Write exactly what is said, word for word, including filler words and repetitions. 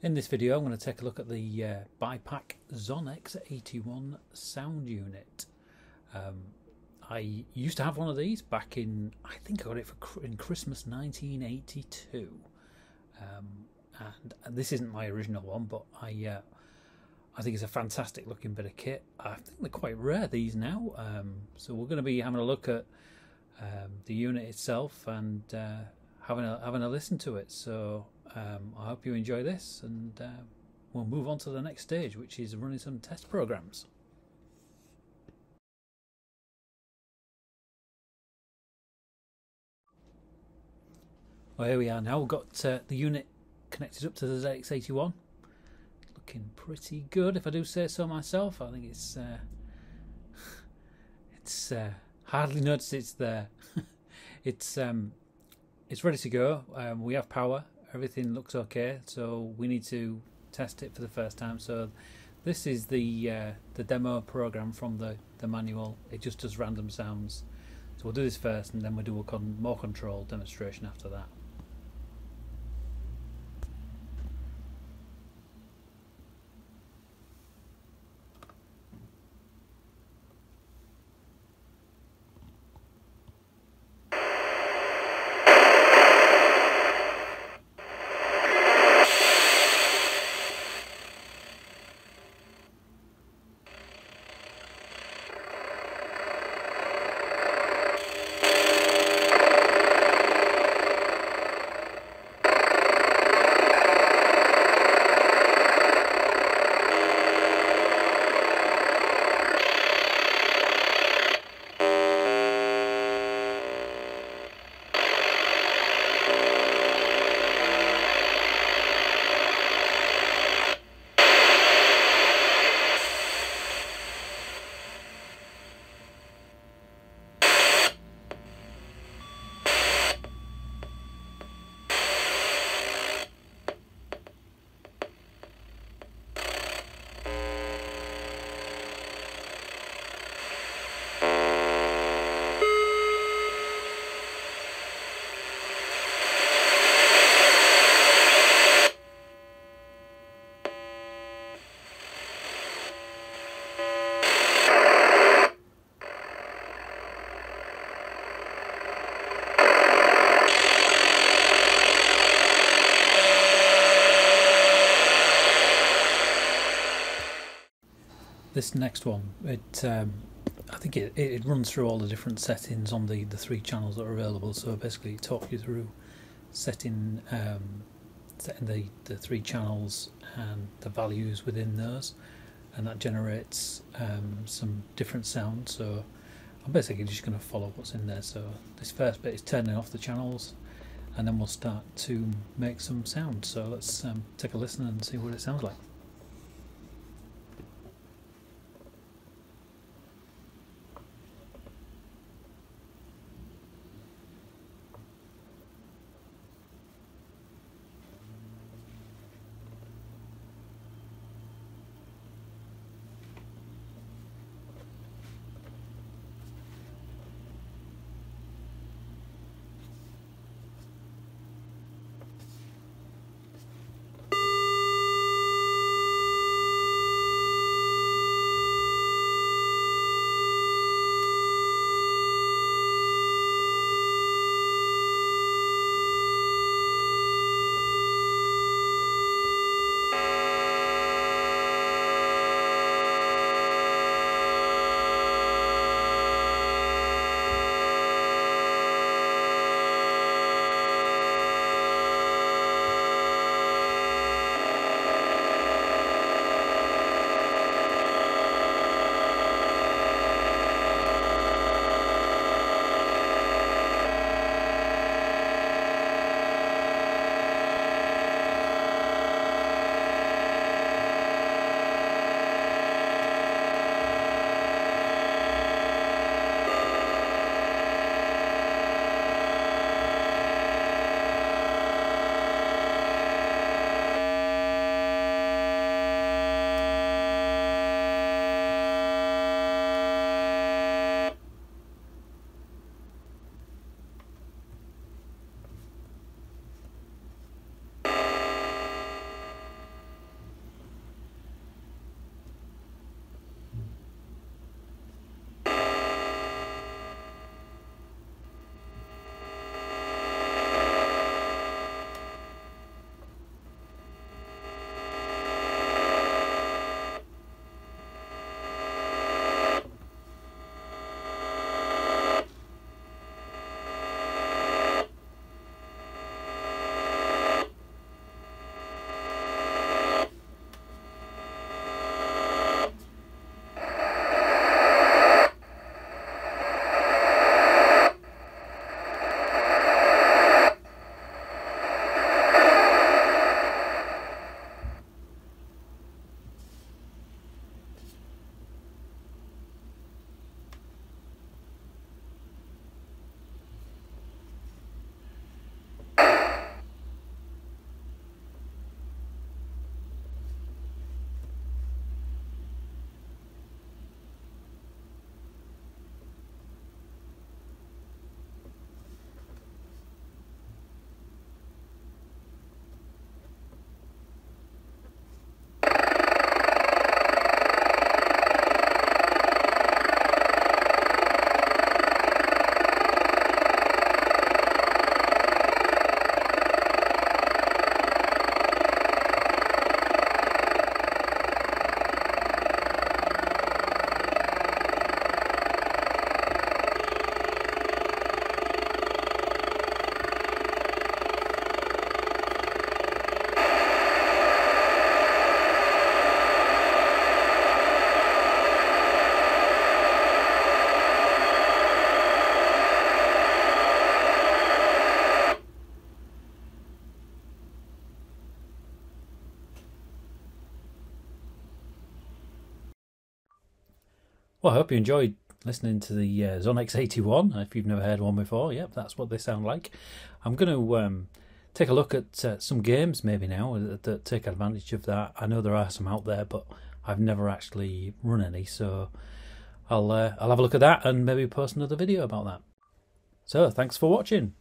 In this video I'm going to take a look at the uh, B I-P A K ZON X eighty-one sound unit. Um, I used to have one of these back in, I think I got it for in Christmas nineteen eighty-two. Um, and, and this isn't my original one, but I uh, I think it's a fantastic looking bit of kit. I think they're quite rare, these now. Um, so we're going to be having a look at um, the unit itself and uh, having a, having a listen to it. So um, I hope you enjoy this, and uh, we'll move on to the next stage, which is running some test programs. Well, here we are now. We've got uh, the unit connected up to the Z X eighty-one. Looking pretty good, if I do say so myself. I think it's uh, it's uh, hardly noticed it's there. it's um, it's ready to go. Um, we have power. Everything looks okay. So we need to test it for the first time. So this is the uh, the demo program from the the manual. It just does random sounds. So we'll do this first, and then we'll do a con more controlled demonstration after that. This next one, it um, I think it, it runs through all the different settings on the, the three channels that are available. So basically it talks you through setting, um, setting the, the three channels and the values within those, and that generates um, some different sounds. So I'm basically just going to follow what's in there. So this first bit is turning off the channels, and then we'll start to make some sound. So let's um, take a listen and see what it sounds like. Well, I hope you enjoyed listening to the uh, Zon X eighty-one. If you've never heard one before, yep, that's what they sound like. I'm going to um, take a look at uh, some games maybe now that, that take advantage of that. I know there are some out there, but I've never actually run any, so I'll, uh, I'll have a look at that and maybe post another video about that. So, thanks for watching.